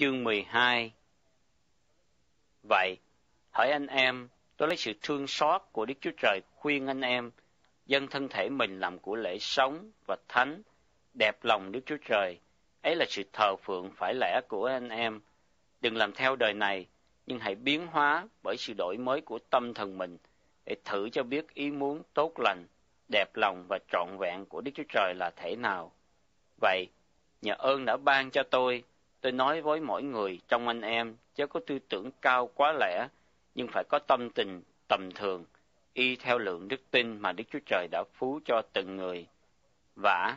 Chương 12. Vậy, hỡi anh em, tôi lấy sự thương xót của Đức Chúa Trời khuyên anh em dâng thân thể mình làm của lễ sống và thánh, đẹp lòng Đức Chúa Trời. Ấy là sự thờ phượng phải lẽ của anh em. Đừng làm theo đời này, nhưng hãy biến hóa bởi sự đổi mới của tâm thần mình, để thử cho biết ý muốn tốt lành, đẹp lòng và trọn vẹn của Đức Chúa Trời là thế nào. Vậy, nhờ ơn đã ban cho tôi nói với mỗi người trong anh em, chớ có tư tưởng cao quá lẽ, nhưng phải có tâm tình tầm thường, y theo lượng đức tin mà Đức Chúa Trời đã phú cho từng người. Vả,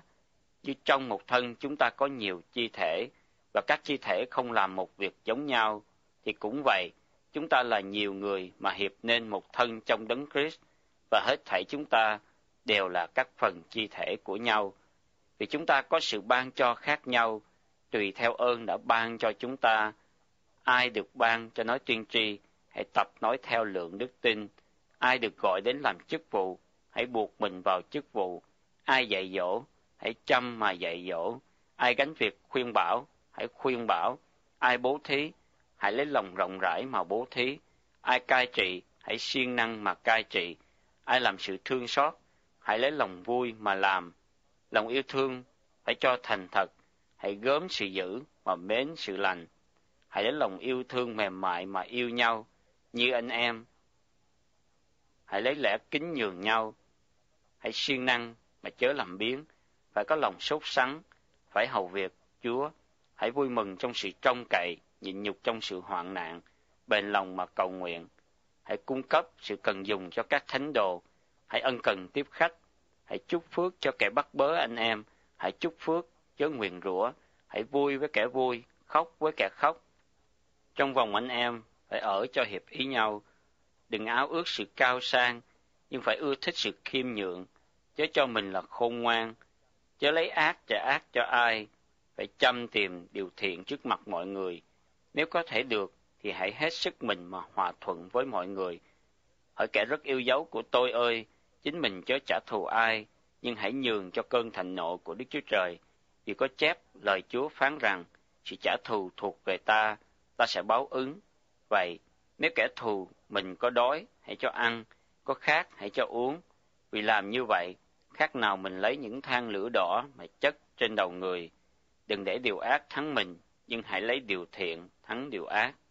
như trong một thân chúng ta có nhiều chi thể, và các chi thể không làm một việc giống nhau, thì cũng vậy, chúng ta là nhiều người mà hiệp nên một thân trong Đấng Christ, và hết thảy chúng ta đều là các phần chi thể của nhau, vì chúng ta có sự ban cho khác nhau, tùy theo ơn đã ban cho chúng ta. Ai được ban cho nói tiên tri, hãy tập nói theo lượng đức tin. Ai được gọi đến làm chức vụ, hãy buộc mình vào chức vụ. Ai dạy dỗ, hãy chăm mà dạy dỗ. Ai gánh việc khuyên bảo, hãy khuyên bảo. Ai bố thí, hãy lấy lòng rộng rãi mà bố thí. Ai cai trị, hãy siêng năng mà cai trị. Ai làm sự thương xót, hãy lấy lòng vui mà làm. Lòng yêu thương phải cho thành thật, hãy gớm sự dữ mà mến sự lành. Hãy lấy lòng yêu thương mềm mại mà yêu nhau như anh em. Hãy lấy lẽ kính nhường nhau. Hãy siêng năng mà chớ làm biếng. Phải có lòng sốt sắng. Phải hầu việc Chúa. Hãy vui mừng trong sự trông cậy, nhịn nhục trong sự hoạn nạn, bền lòng mà cầu nguyện. Hãy cung cấp sự cần dùng cho các thánh đồ. Hãy ân cần tiếp khách. Hãy chúc phước cho kẻ bắt bớ anh em. Hãy chúc phước, chớ nguyền rủa. Hãy vui với kẻ vui, khóc với kẻ khóc. Trong vòng anh em phải ở cho hiệp ý nhau. Đừng ao ước sự cao sang, nhưng phải ưa thích sự khiêm nhượng. Chớ cho mình là khôn ngoan, chớ lấy ác trả ác cho ai. Phải chăm tìm điều thiện trước mặt mọi người. Nếu có thể được thì hãy hết sức mình mà hòa thuận với mọi người. Hỡi kẻ rất yêu dấu của tôi ơi, chính mình chớ trả thù ai, nhưng hãy nhường cho cơn thịnh nộ của Đức Chúa Trời. Vì có chép lời Chúa phán rằng, sự trả thù thuộc về ta, ta sẽ báo ứng. Vậy, nếu kẻ thù mình có đói, hãy cho ăn, có khát, hãy cho uống. Vì làm như vậy, khác nào mình lấy những than lửa đỏ mà chất trên đầu người. Đừng để điều ác thắng mình, nhưng hãy lấy điều thiện thắng điều ác.